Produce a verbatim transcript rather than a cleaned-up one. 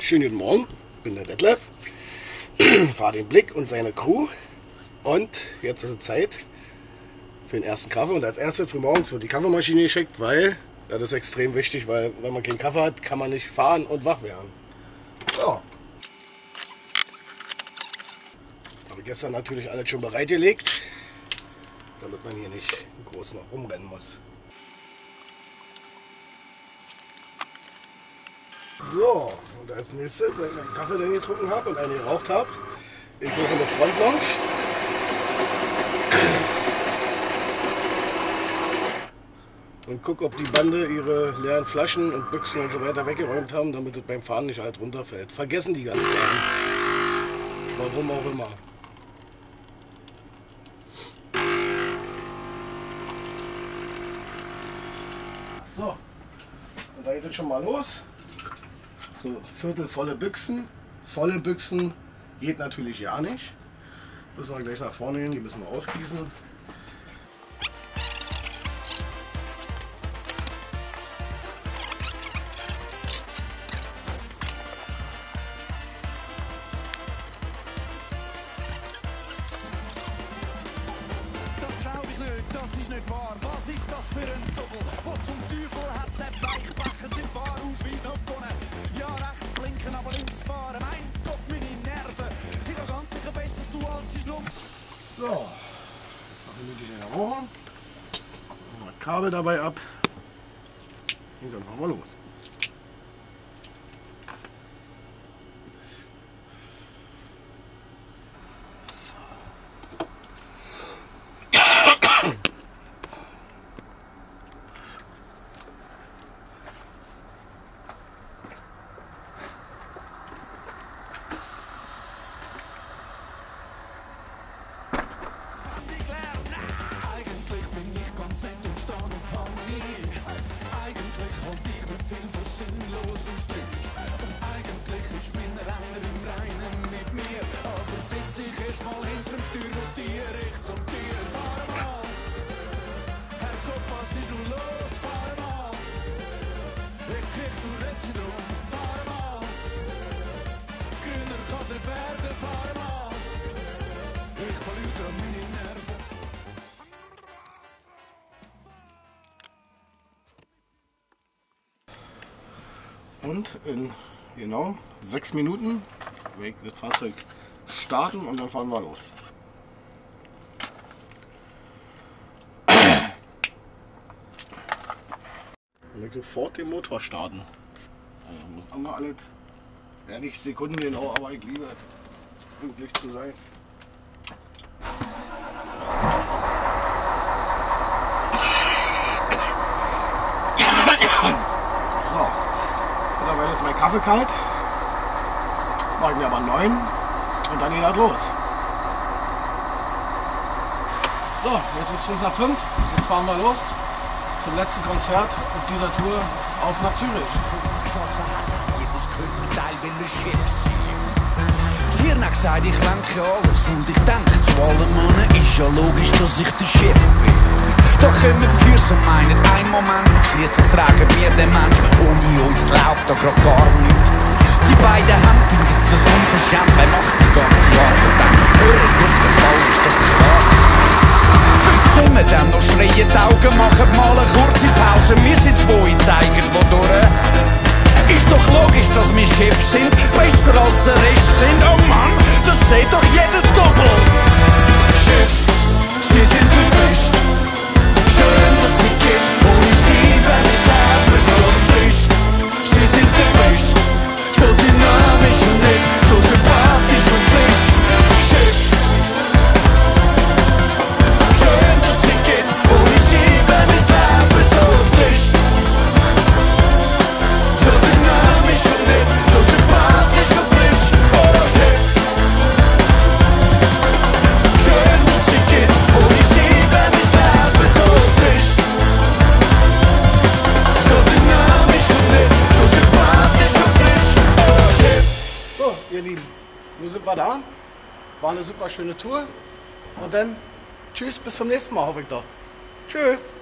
Schönen guten Morgen, ich bin der Detlef, fahre den Blick und seine Crew und jetzt ist es Zeit für den ersten Kaffee. Und als erstes für morgens wird die Kaffeemaschine geschickt, weil ja, das ist extrem wichtig, weil wenn man keinen Kaffee hat, kann man nicht fahren und wach werden. So. Habe gestern natürlich alles schon bereitgelegt, damit man hier nicht groß noch rumrennen muss. So, und als nächstes, wenn ich einen Kaffee dann getrunken habe und einen geraucht habe, ich gehe in die Front Lounge. Und gucke, ob die Bande ihre leeren Flaschen und Büchsen und so weiter weggeräumt haben, damit es beim Fahren nicht halt runterfällt. Vergessen die ganz gerne. Warum auch immer. So, und da geht es schon mal los. So, viertelvolle Büchsen, volle Büchsen geht natürlich ja nicht. Müssen wir gleich nach vorne hin, die müssen wir ausgießen. Das glaube ich nicht, das ist nicht wahr. Was ist das für ein Doppel? Wo zum Teufel hat der Bleichbacher den Fahrausweis abgewonnen? Ja, rechts blinken, aber links fahren. Mein Gott, meine Nerven. Ich habe ganz sicher besseres Duo als ich noch. So, jetzt noch eine Minute in der Woche. Machen wir das Kabel dabei ab. Und dann machen wir los. Und in genau sechs Minuten weg das Fahrzeug starten und dann fahren wir los. Und sofort den Motor starten. Also muss immer alles, ja nicht Sekunden genau, aber ich liebe es, pünktlich zu sein. Ist mein Kaffee kalt, mache ich mir aber neun und dann geht das los. So, jetzt ist fünf nach fünf, jetzt fahren wir los zum letzten Konzert auf dieser Tour auf nach Zürich. Hiernach sagt, ich lenke alles und ich denke zu allem an, ist ja logisch, dass ich der Chef bin. Doch immer für so meinen ein Moment, schließlich tragen wir den Menschen, ohne uns läuft da grad gar nichts. Die beiden haben findet das unverschämt, wer macht die ganze Arbeit dann? Hören auf den Fall ist doch klar. Das sehen wir dann, noch schreien die Augen, machen mal eine kurze Pause, wir sind zwei Zeiger, wo durch. Ist doch logisch, dass wir Chef sind, besser als der Rest sind, oh Mann, das sieht doch jeder doppelt. Chef, Sie sind der Beste. Schön, dass sie geht, ohne sie wäre das Leben so trist. Sie sind der Beste, so dynamisch und nett, so sympathisch und frisch. Chef, schön, dass sie geht, ohne sie wäre das Leben so trist. So dynamisch und nett, so sympathisch und frisch. Oh, Chef, schön, dass sie geht, ohne sie wäre das Leben so trist. Ihr Lieben, nun sind wir da, war eine super schöne Tour und dann tschüss, bis zum nächsten Mal, hoffe ich doch. Tschüss.